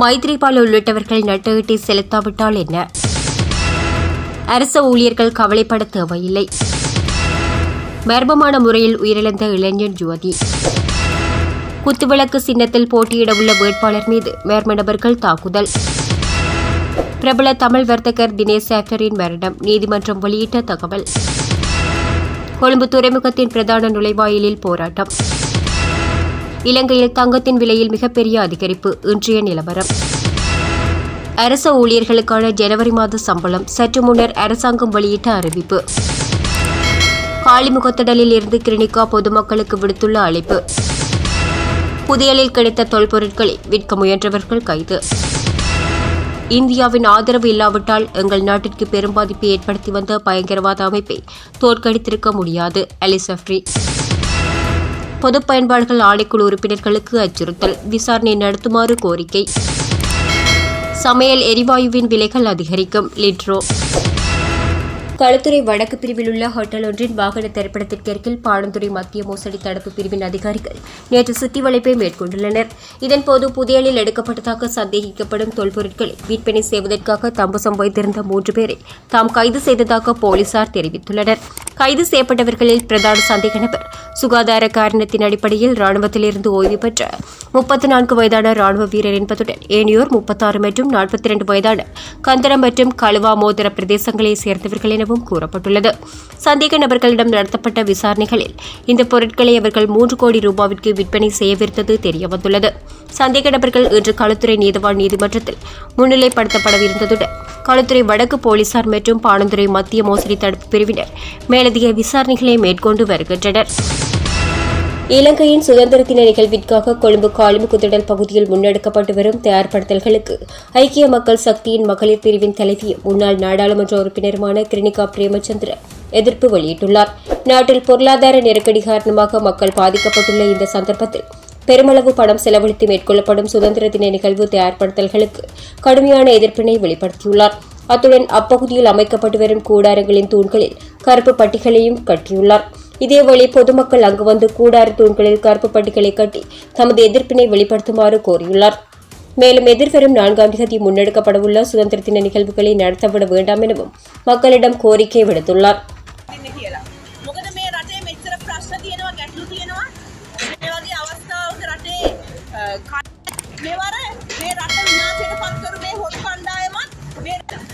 மைத்ரிபால உள்ளிட்டவர்கள் நட்டஈட்டை செலுத்தாவிட்டால் என்ன? அரச ஊழியர்கள் கவலைப்பட தேவையில்லை. மர்மமான முறையில் உயிரிழந்த இளைஞர் ஜோதி. குத்துவிளக்கு சின்னத்தில் போட்டியிடவுள்ள வேட்பாளர் மீது மர்ம நபர்கள் தாக்குதல். பிரபல தமிழ் வர்த்தகர் தினேஷ் ஆக்டரின் மரணம். நீதிமன்றம் வெளியிட்ட தகவல். கொழும்பு துறைமுகத்தின் பிரதான நுழைவாயிலில் போராட்டம். இலங்கையில் தங்கத்தின் விலையில் மிகப்பெரிய அதிகரிப்பு. இன்றைய நிலவரம். அரச ஊழியர்களுக்கான ஜனவரி மாத சம்பளம். சற்று முன்னர் அரசாங்கம் வெளியிட்ட அறிவிப்பு. காலிமுகத்திடலில் இருந்து கிரினிகா பொதுமக்களுக்கு விடுத்துள்ள அழைப்பு. புதையலில் கிடைத்த தொல்பொருட்களை விற்க முயன்றவர்கள் கைது. இந்தியாவின் ஆதரவு இல்லாவிட்டால் எங்கள் நாட்டிற்கு பெரும் பாதிப்பை ஏற்படுத்தி வந்த பயங்கரவாத அமைப்பை தோற்கடித்திருக்க முடியாது. அலி சப்ரி. பொது பயன்பாடுகள் ஆணைக்குழு உறுப்பினர்களுக்கு அச்சுறுத்தல். விசாரணை நடத்துமாறு கோரிக்கை. சமையல் எரிவாயுவின் விலைகள் அதிகரிக்கும். லிட்ரோ. களுத்துறை வடக்கு பிரிவில் உள்ள ஹோட்டல் ஒன்றின் வாகன திரைப்படத்திற்கு அருகில் பாடந்துறை மத்திய மோசடி தடுப்பு பிரிவின் அதிகாரிகள் நேற்று சுற்றி வளைப்பை மேற்கொண்டுள்ளனர். இதன்போது புதையலில் எடுக்கப்பட்டதாக சந்தேகிக்கப்படும் தொல்பொருட்களை விற்பனை செய்வதற்காக தம்பசம் வைத்திருந்த 3 பேரை தாம் கைது செய்ததாக போலீசார் தெரிவித்துள்ளனர். கைது செய்யப்பட்டவர்களில் பிரதான சந்தேக நபர் சுகாதார காரணத்தின் அடிப்படையில் ராணுவத்திலிருந்து ஓய்வு பெற்ற 34 வயதான ராணுவ வீரர் என்பதுடன் ஏனையோர் 36 மற்றும் 42 வயதான கந்தரம் மற்றும் கழுவா மோதிர பிரதேசங்களை சேர்ந்தவர்கள் எனவும் கூறப்பட்டுள்ளது. சந்தேக நபர்களிடம் நடத்தப்பட்ட விசாரணைகளில் இந்த பொருட்களை அவர்கள் 3 கோடி ரூபாவிற்கு விற்பனை செய்யவிருந்தது தெரியவந்துள்ளது. சந்தேக நபர்கள் இன்று களுத்துறை நீதவான் நீதிமன்றத்தில் முன்னிலைப்படுத்தப்படவிருந்ததுடன் களுத்துறை வடக்கு போலீசார் மற்றும் பாணந்துறை மத்திய மோசடி தடுப்பு பிரிவினர் மேலதிக விசாரணைகளை மேற்கொண்டு வருகின்றனர். இலங்கையின் சுதந்திர தின நிகழ்விற்காக கொழும்பு காலிமுகத்திடல் பகுதியில் முன்னெடுக்கப்பட்டு வரும் தயார்படுத்தல்களுக்கு ஐக்கிய மக்கள் சக்தியின் மகளிர் பிரிவின் தலைவியும் முன்னாள் நாடாளுமன்ற உறுப்பினருமான கிரினிகா பிரேமச்சந்திர எதிர்ப்பு வெளியிட்டுள்ளார். நாட்டில் பொருளாதார நெருக்கடி காரணமாக மக்கள் பாதிக்கப்பட்டுள்ள இந்த சந்தர்ப்பத்தில் பெருமளவு பணம் செலவழித்து மேற்கொள்ளப்படும் சுதந்திர தின நிகழ்வு தயார்படுத்தல்களுக்கு கடுமையான எதிர்ப்பினை வெளிப்படுத்தியுள்ளார். அத்துடன் அப்பகுதியில் அமைக்கப்பட்டு வரும் கூடாரங்களின் தூண்களில் கருப்பு பட்டிகளையும் கட்டியுள்ளார். இதேவேளை பொதுமக்கள் அங்கு வந்து கூடார தூண்களில் கருப்பு பட்டிகளை கட்டி தமது எதிர்ப்பினை வெளிப்படுத்துமாறு கோரியுள்ளார். மேலும் எதிர்வரும் 4ஆம் தேதி முன்னெடுக்கப்படவுள்ள சுதந்திர தின நிகழ்வுகளை நடத்தப்பட வேண்டாம் எனவும் மக்களிடம் கோரிக்கை விடுத்துள்ளார். இந்த சுதந்திர தினம்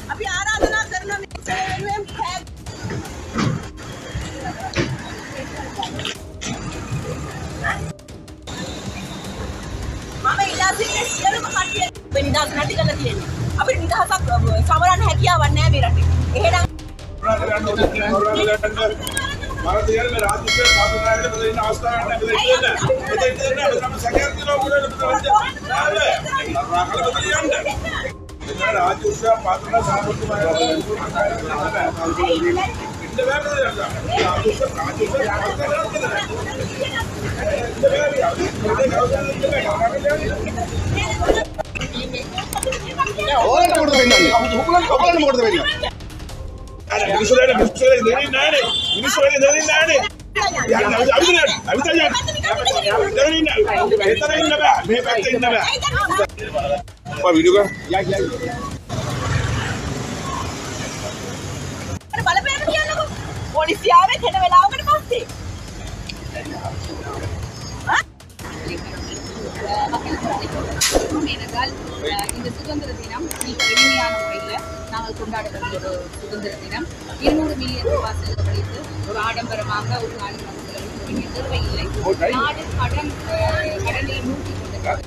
எளிமையான முறையில் நாங்கள் கொண்டாடக்கூடிய ஒரு சுதந்திர தினம். 200 மில்லியன் ரூபாய் செலவழித்து ஒரு ஆடம்பரமாக ஒரு நாடு செலவழித்து நாடு கடனை மூட்டி கொண்டது.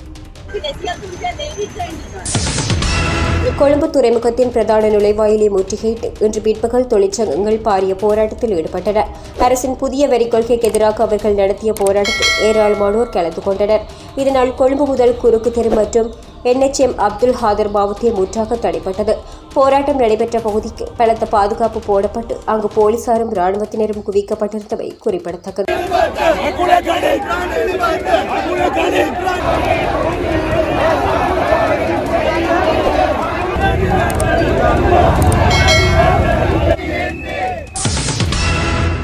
கொழும்பு துறைமுகத்தின் பிரதான நுழைவாயிலை முற்றுகையிட்டு இன்று பிற்பகல் தொழிற்சங்கங்கள் பாரிய போராட்டத்தில் ஈடுபட்டன. அரசின் புதிய வரிக் கொள்கைக்கு எதிராக அவர்கள் நடத்திய போராட்டத்தில் ஏராளமானோர் கலந்து கொண்டனர். இதனால் கொழும்பு முதல் குறுக்கு தெரு மற்றும் NHM அப்துல் ஹாதர் பாவத்தை முற்றாக தடைப்பட்டது. போராட்டம் நடைபெற்ற பகுதிக்கு பலத்த பாதுகாப்பு போடப்பட்டு அங்கு போலீசாரும் ராணுவத்தினரும் குவிக்கப்பட்டிருந்தவை குறிப்பிடத்தக்கது.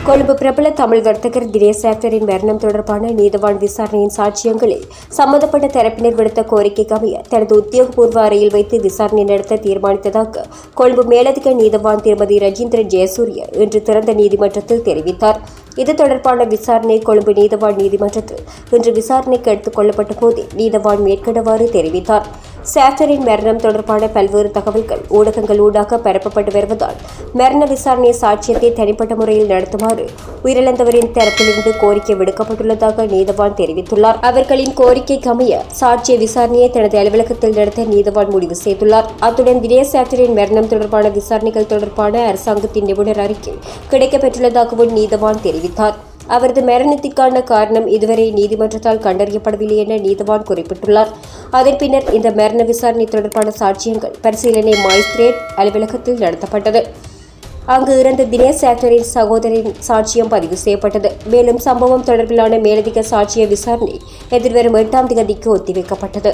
கொழும்பு பிரபல தமிழ் நடிகர் தினேசாக்டரின் மரணம் தொடர்பான நீதவான் விசாரணையின் சாட்சியங்களை சம்பந்தப்பட்ட தரப்பினர் விடுத்த கோரிக்கைக்கு அமைய தனது உத்தியோகபூர்வ அறையில் வைத்து விசாரணை நடத்த தீர்மானித்ததாக கொழும்பு மேலதிக நீதவான் திருமதி ரஜீந்திரன் ஜெயசூரிய இன்று திறந்த நீதிமன்றத்தில் தெரிவித்தார். இது தொடர்பான விசாரணை கொழும்பு நீதவான் நீதிமன்றத்தில் இன்று விசாரணைக்கு எடுத்துக் கொள்ளப்பட்ட போது நீதவான் மேற்கண்டவாறு தெரிவித்தார். சாக்டரின் மரணம் தொடர்பான பல்வேறு தகவல்கள் ஊடகங்கள் ஊடாக பரப்பப்பட்டு வருவதால் மரண விசாரணை சாட்சியத்தை தனிப்பட்ட முறையில் நடத்துமாறு உயிரிழந்தவரின் தரப்பிலிருந்து கோரிக்கை விடுக்கப்பட்டுள்ளதாக நீதவான் தெரிவித்துள்ளார். அவர்களின் கோரிக்கைக்கு அமைய சாட்சிய விசாரணையை தனது அலுவலகத்தில் நடத்த நீதவான் முடிவு செய்துள்ளார். அத்துடன் தினேசாக்டரின் மரணம் தொடர்பான விசாரணைகள் தொடர்பான அரசாங்கத்தின் நிபுணர் அறிக்கை கிடைக்கப்பெற்றுள்ளதாகவும் நீதவான் தெரிவித்தார். அவரது மரணத்திற்கான காரணம் இதுவரை நீதிமன்றத்தால் கண்டறியப்படவில்லை என நீதவான் குறிப்பிட்டுள்ளார். அதன் பின்னர் இந்த மரண விசாரணை தொடர்பான சாட்சியங்கள் பரிசீலனை மாஜிஸ்திரேட் அலுவலகத்தில் நடத்தப்பட்டது. அங்கு இறந்த தினேசாக்டரின் சகோதரின் சாட்சியம் பதிவு செய்யப்பட்டது. மேலும் சம்பவம் தொடர்பிலான மேலதிக சாட்சிய விசாரணை எதிர்வரும் 8ஆம் தேதிக்கு ஒத்திவைக்கப்பட்டது.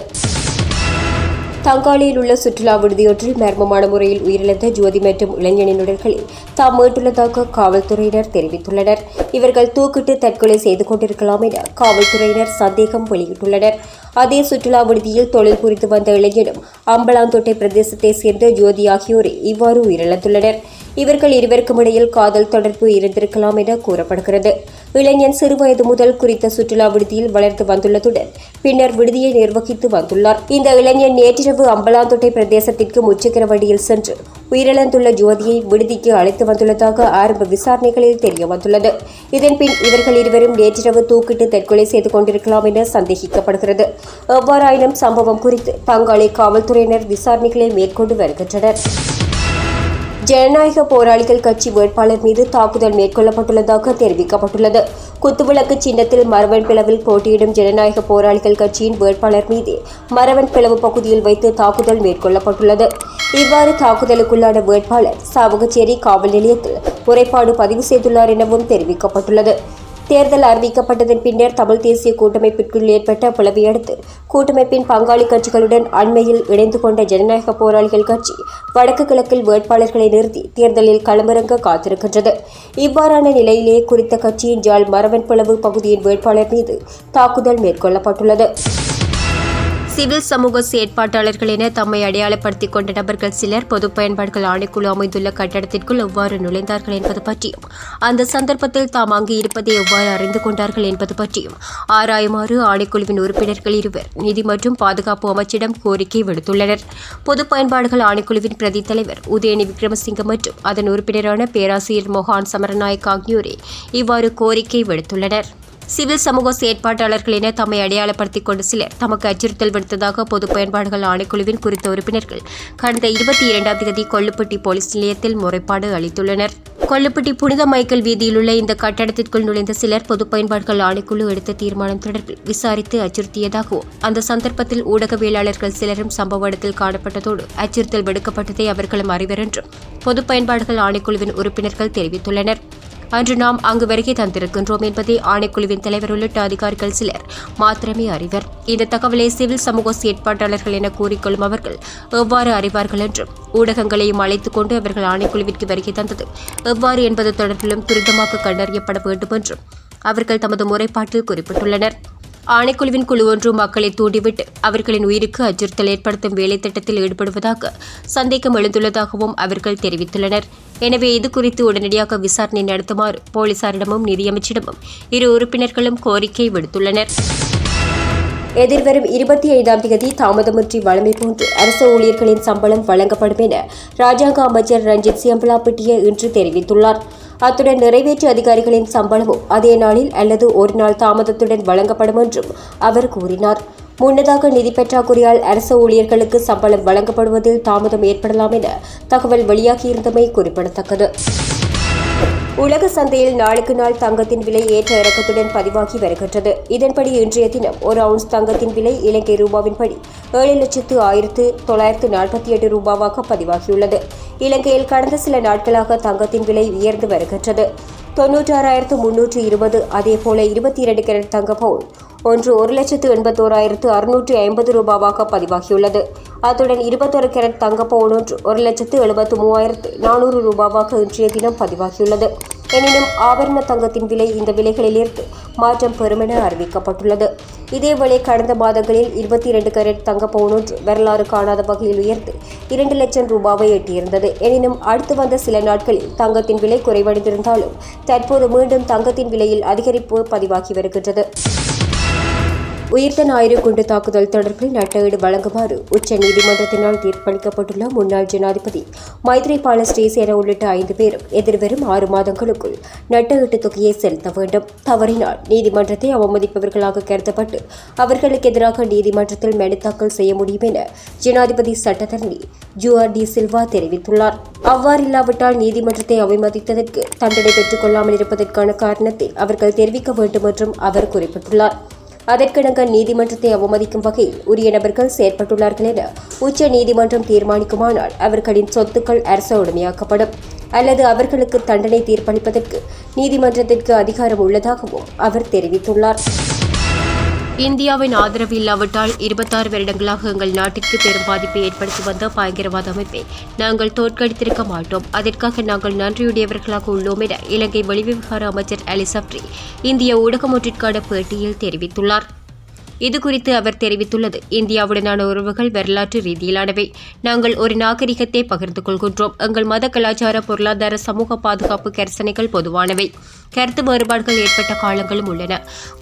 தங்காளியில் உள்ள சுற்றுலா விடுதியொன்றில் மர்மமான முறையில் உயிரிழந்த ஜோதி மற்றும் இளைஞனின் உடல்களை தாம் மீட்டுள்ளதாக காவல்துறையினர் தெரிவித்துள்ளனர். இவர்கள் தூக்கிட்டு தற்கொலை செய்து கொண்டிருக்கலாம் என காவல்துறையினர் சந்தேகம் வெளியிட்டுள்ளனர். அதே சுற்றுலா விடுதியில் தொழில் புரிந்து வந்த இளைஞனும் அம்பலாந்தோட்டை பிரதேசத்தை சேர்ந்த ஜோதி ஆகியோரை இவ்வாறு உயிரிழந்துள்ளனர். இவர்கள் இருவருக்கும் இடையில் காதல் தொடர்பு இருந்திருக்கலாம் என கூறப்படுகிறது. இளைஞன் சிறுவயது முதல் குறித்த சுற்றுலா விடுதியில் வளர்த்து வந்துள்ளதுடன் பின்னர் விடுதியை நிர்வகித்து வந்துள்ளார். இந்த இளைஞன் நேற்றிரவு அம்பலாந்தோட்டை பிரதேசத்திற்கு முச்சக்கர வண்டியில் சென்று உயிரிழந்துள்ள ஜோதியை விடுதிக்கு அழைத்து வந்துள்ளதாக ஆரம்ப விசாரணைகளில் தெரிய வந்துள்ளது. இதன்பின் இவர்கள் இருவரும் நேற்றிரவு தூக்கிட்டு தற்கொலை செய்து கொண்டிருக்கலாம் என சந்தேகிக்கப்படுகிறது. எவ்வாறாயினும் சம்பவம் குறித்து பங்காளி காவல்துறையினர் விசாரணைகளை மேற்கொண்டு வருகின்றனர். ஜனநாயக போராளிகள் கட்சி வேட்பாளர் மீது தாக்குதல் மேற்கொள்ளப்பட்டுள்ளதாக தெரிவிக்கப்பட்டுள்ளது. குத்துவிளக்கு சின்னத்தில் மரவன் பிளவில் போட்டியிடும் ஜனநாயக போராளிகள் கட்சியின் வேட்பாளர் மீது மரவன் பிளவு பகுதியில் வைத்து தாக்குதல் மேற்கொள்ளப்பட்டுள்ளது. இவ்வாறு தாக்குதலுக்குள்ளான வேட்பாளர் சாவகச்சேரி காவல் நிலையத்தில் முறைப்பாடு பதிவு செய்துள்ளார் எனவும் தெரிவிக்கப்பட்டுள்ளது. தேர்தல் அறிவிக்கப்பட்டதன் பின்னர் தமிழ் தேசிய கூட்டமைப்பிற்குள் ஏற்பட்ட பிளவையடுத்து கூட்டமைப்பின் பங்காளி கட்சிகளுடன் அண்மையில் இணைந்து கொண்ட ஜனநாயக போராளிகள் கட்சி வடக்கு கிழக்கில் வேட்பாளர்களை நிறுத்தி தேர்தலில் களமிறங்க காத்திருக்கின்றது. இவ்வாறான நிலையிலேயே குறித்த கட்சியின் ஜாழ் மரவன் பிளவு பகுதியின் வேட்பாளர் மீது தாக்குதல் மேற்கொள்ளப்பட்டுள்ளது. சிவில் சமூக செயற்பாட்டாளர்கள் என தம்மை அடையாளப்படுத்திக் கொண்ட நபர்கள் சிலர் பொது பயன்பாடுகள் ஆணைக்குழு அமைந்துள்ள கட்டடத்திற்குள் எவ்வாறு நுழைந்தார்கள் என்பது பற்றியும் அந்த சந்தர்ப்பத்தில் தாம் அங்கு இருப்பதை எவ்வாறு அறிந்து கொண்டார்கள் என்பது பற்றியும் ஆராயுமாறு ஆணைக்குழுவின் உறுப்பினர்கள் இருவர் நிதி மற்றும் பாதுகாப்பு அமைச்சிடம் கோரிக்கை விடுத்துள்ளனர். பொது பயன்பாடுகள் ஆணைக்குழுவின் பிரதி தலைவர் உதயணி விக்ரமசிங்க மற்றும் அதன் உறுப்பினரான பேராசிரியர் மொஹான் சமரநாயக் ஆகியோரே இவ்வாறு கோரிக்கை விடுத்துள்ளனர். சிவில் சமூக செயற்பாட்டாளர்கள் என தம்மை அடையாளப்படுத்திக் கொண்ட சிலர் தமக்கு அச்சுறுத்தல் விடுத்ததாக பொது பயன்பாடுகள் ஆணைக்குழுவின் குறித்த உறுப்பினர்கள் கடந்த 22ஆம் தேதி கொள்ளுப்பட்டி போலீஸ் நிலையத்தில் முறைப்பாடு அளித்துள்ளனர். கொள்ளுப்பட்டி புனித மைக்கேல் வீதியிலுள்ள இந்த கட்டடத்திற்குள் நுழைந்த சிலர் பொது பயன்பாடுகள் ஆணைக்குழு எடுத்த தீர்மானம் தொடர்பில் விசாரித்து அச்சுறுத்தியதாகவும் அந்த சந்தர்ப்பத்தில் ஊடகவியலாளர்கள் சிலரும் சம்பவ இடத்தில் காணப்பட்டதோடு அச்சுறுத்தல் விடுக்கப்பட்டதை அவர்களும் அறிவர் என்றும் பொது பயன்பாடுகள் ஆணைக்குழுவின் உறுப்பினர்கள் தெரிவித்துள்ளனர். அன்று நாம் அங்கு வருகை தந்திருக்கின்றோம் என்பதை ஆணைக்குழுவின் தலைவர் உள்ளிட்ட அதிகாரிகள் சிலர் மாத்திரமே அறிவர். இந்த தகவலை சிவில் சமூக செயற்பாட்டாளர்கள் என கூறிக்கொள்ளும் அவர்கள் எவ்வாறு அறிவார்கள் என்றும் ஊடகங்களையும் அழைத்துக் கொண்டு அவர்கள் ஆணைக்குழுவிற்கு வருகை தந்தது எவ்வாறு என்பது தொடர்பிலும் துரிதமாக கண்டறியப்பட வேண்டும் என்றும் அவர்கள் தமது முறைப்பாட்டில் குறிப்பிட்டுள்ளனர். ஆணைக்குழுவின் குழு ஒன்று மக்களை தூண்டிவிட்டு அவர்களின் உயிருக்கு அச்சுறுத்தல் ஏற்படுத்தும் வேலைத்திட்டத்தில் ஈடுபடுவதாக சந்தேகம் எழுந்துள்ளதாகவும் அவர்கள் தெரிவித்துள்ளனர். எனவே இது குறித்து உடனடியாக விசாரணை நடத்துமாறு போலீசாரிடமும் நிதியமைச்சிடமும் இரு உறுப்பினர்களும் கோரிக்கை விடுத்துள்ளனர். எதிர்வரும் 25ஆம் தேதி தாமதமின்றி வழமை போன்று அரசு ஊழியர்களின் சம்பளம் வழங்கப்படும் என ராஜாங்க அமைச்சர் ரஞ்சித் சியம்பலாப்பிட்டிய இன்று தெரிவித்துள்ளார். அத்துடன் நிறைவேற்று அதிகாரிகளின் சம்பளமும் அதே நாளில் அல்லது ஒரு நாள் தாமதத்துடன் வழங்கப்படும் என்றும் அவர் கூறினார். முன்னதாக நிதி பற்றாக்குறையால் அரசு ஊழியர்களுக்கு சம்பளம் வழங்கப்படுவதில் தாமதம் ஏற்படலாம் என தகவல் வெளியாகியிருந்தமை குறிப்பிடத்தக்கது. உலக சந்தையில் நாளுக்கு நாள் தங்கத்தின் விலை ஏற்ற இறக்கத்துடன் பதிவாகி வருகின்றது. இதன்படி இன்றைய தினம் ஒரு அவுன்ஸ் தங்கத்தின் விலை இலங்கை ரூபாவின்படி 7,0948 ரூபாவாக பதிவாகியுள்ளது. இலங்கையில் கடந்த சில நாட்களாக தங்கத்தின் விலை உயர்ந்து வருகின்றது. 96,320 அதேபோல 22 கேரட் தங்க பவுன் ஒன்று 1,81,650 ரூபாவாக பதிவாகியுள்ளது. அத்துடன் 21 கேரட் தங்க பவுன் ஒன்று 1,73,400 ரூபாவாக இன்றைய தினம் பதிவாகியுள்ளது. எனினும் ஆபரண தங்கத்தின் விலை இந்த விலைகளிலிருந்து மாற்றம் பெறும் என அறிவிக்கப்பட்டுள்ளது. இதேவேளை கடந்த மாதங்களில் 22 கேரட் தங்க பவுனொன்று வரலாறு காணாத வகையில் உயர்ந்து 2 லட்சம் ரூபாவை எட்டியிருந்தது. எனினும் அடுத்து வந்த சில நாட்களில் தங்கத்தின் விலை குறைவடைந்திருந்தாலும் தற்போது மீண்டும் தங்கத்தின் விலையில் அதிகரிப்பு பதிவாகி வருகின்றது. உயிர்த்த ஞாயிறு குண்டு தாக்குதல் தொடர்பில் நட்டஈடு வழங்குமாறு உச்ச நீதிமன்றத்தினால் தீர்ப்பளிக்கப்பட்டுள்ள முன்னாள் ஜனாதிபதி மைத்ரிபால ஸ்ரீசேன உள்ளிட்ட 5 பேரும் எதிர்வரும் 6 மாதங்களுக்குள் நட்டஈட்டு தொகையை செலுத்த வேண்டும். தவறினால் நீதிமன்றத்தை அவமதிப்பவர்களாக கருதப்பட்டு அவர்களுக்கு எதிராக நீதிமன்றத்தில் மனு தாக்கல் செய்ய முடியும் என ஜனாதிபதி சட்டத்தரணி ஜூஆர் டி சில்வா தெரிவித்துள்ளார். அவ்வாறில்லாவிட்டால் நீதிமன்றத்தை அவமதித்ததற்கு தண்டனை பெற்றுக் கொள்ளாமல் இருப்பதற்கான காரணத்தை அவர்கள் தெரிவிக்க வேண்டும் என்றும் அவர் குறிப்பிட்டுள்ளார். அதற்கிணங்க நீதிமன்றத்தை அவமதிக்கும் வகையில் உரிய நபர்கள் செயற்பட்டுள்ளார்கள் என உச்ச நீதிமன்றம் தீர்மானிக்குமானால் அவர்களின் சொத்துக்கள் அரச உடைமையாக்கப்படும் அல்லது அவர்களுக்கு தண்டனை தீர்ப்பளிப்பதற்கு நீதிமன்றத்திற்கு அதிகாரம் உள்ளதாகவும் அவர் தெரிவித்துள்ளார். இந்தியாவின் ஆதரவு இல்லாவிட்டால் 26 வருடங்களாக எங்கள் நாட்டிற்கு பெரும் பாதிப்பை ஏற்படுத்தி வந்த பயங்கரவாத அமைப்பை நாங்கள் தோற்கடித்திருக்க மாட்டோம். அதற்காக நாங்கள் நன்றியுடையவர்களாக உள்ளோம் என இலங்கை வெளிவிவகார அமைச்சர் அலி சப்ரி இந்திய ஊடகம் ஒன்றிற்கான பேட்டியில் தெரிவித்துள்ளார். இதுகுறித்து அவர் தெரிவித்துள்ளது, இந்தியாவுடனான உறவுகள் வரலாற்று ரீதியிலானவை. நாங்கள் ஒரு நாகரிகத்தை பகிர்ந்து கொள்கின்றோம். எங்கள் மத, கலாச்சார, பொருளாதார, சமூக பாதுகாப்பு கரிசனைகள் பொதுவானவை. கருத்து வேறுபாடுகள் ஏற்பட்ட காலங்களும் உள்ளன.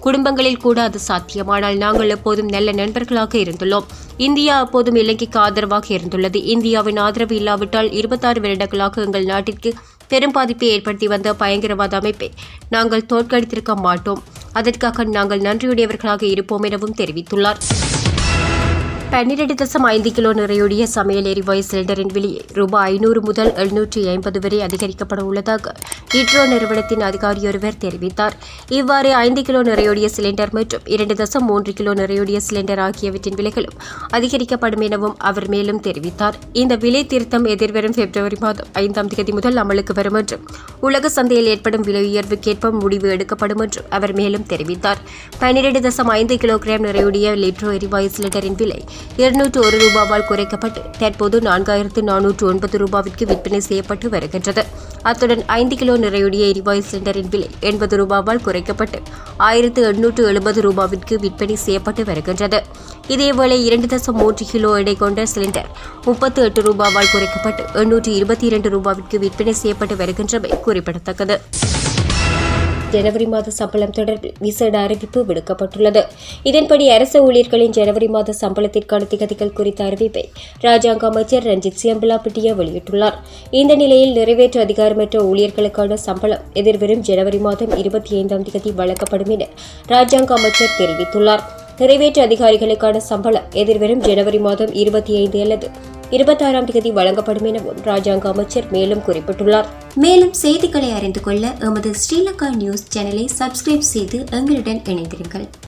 குடும்பங்களில் கூட அது சாத்தியமானால் நாங்கள் எப்போதும் நல்ல நண்பர்களாக இருந்துள்ளோம். இந்தியா எப்போதும் இலங்கைக்கு ஆதரவாக இருந்துள்ளது. இந்தியாவின் ஆதரவு இல்லாவிட்டால் 26 வருடங்களாக எங்கள் நாட்டிற்கு பெரும் பாதிப்பை ஏற்படுத்தி வந்த பயங்கரவாத அமைப்பை நாங்கள் தோற்கடித்திருக்க மாட்டோம். அதற்காக நாங்கள் நன்றியுடையவர்களாக இருப்போம் எனவும் தெரிவித்துள்ளார். 12.5 கிலோ நிறையுடைய சமையல் எரிவாயு சிலிண்டரின் விலையை ரூபாய் 500 முதல் 750 வரை அதிகரிக்கப்பட உள்ளதாக இட்ரோ நிறுவனத்தின் அதிகாரியொருவர் தெரிவித்தார். இவ்வாறு 5 கிலோ நிறையுடைய சிலிண்டர் மற்றும் 2.3 கிலோ நிறையுடைய சிலிண்டர் ஆகியவற்றின் விலைகளும் அதிகரிக்கப்படும் எனவும் அவர் மேலும் தெரிவித்தார். இந்த விலை திருத்தம் எதிர்வரும் February 5 முதல் அமலுக்கு வரும் என்றும் உலக சந்தையில் ஏற்படும் விலை உயர்வுக்கேற்ப முடிவு எடுக்கப்படும் என்றும் அவர் மேலும் தெரிவித்தார். 12.5 கிலோகிராம் நிறையுடைய லிட்ரோ எரிவாயு சிலிண்டரின் விலை 201 ரூபாவால் குறைக்கப்பட்டு தற்போது 4409 ரூபாவிற்கு விற்பனை செய்யப்பட்டு வருகின்றது. அத்துடன் 5 கிலோ நிறையுடைய எரிவாயு சிலிண்டரின் விலை 80 ரூபாவால் குறைக்கப்பட்டு 1870 ரூபாவிற்கு விற்பனை செய்யப்பட்டு வருகின்றது. இதேவேளை 2.3 கிலோ எடை கொண்ட சிலிண்டர் 38 ரூபாவால் குறைக்கப்பட்டு 822 ரூபாவிற்கு விற்பனை செய்யப்பட்டு வருகின்றமை குறிப்பிடத்தக்கது. ஜனவரி மாத சம்பளம் தொடர்பில் விசேட அறிவிப்பு விடுக்கப்பட்டுள்ளது. இதன்படி அரசு ஊழியர்களின் ஜனவரி மாத சம்பளத்திற்கான திகதிகள் குறித்த அறிவிப்பை ராஜாங்க அமைச்சர் ரஞ்சித் சியம்பிளாப்பிட்டியா வெளியிட்டுள்ளார். இந்த நிலையில் நிறைவேற்ற அதிகாரமற்ற ஊழியர்களுக்கான சம்பளம் எதிர்வரும் ஜனவரி மாதம் 25 வழங்கப்படும் என ராஜாங்க அமைச்சர் தெரிவித்துள்ளார். நிறைவேற்ற அதிகாரிகளுக்கான சம்பளம் எதிர்வரும் ஜனவரி மாதம் 25 அல்லது 26 வழங்கப்படும் எனவும் ராஜாங்க அமைச்சர் மேலும் குறிப்பிட்டுள்ளார். மேலும் செய்திகளை அறிந்து கொள்ள எமது ஸ்ரீலங்கா நியூஸ் சேனலை சப்ஸ்கிரைப் செய்து எங்களுடன் இணைந்திருங்கள்.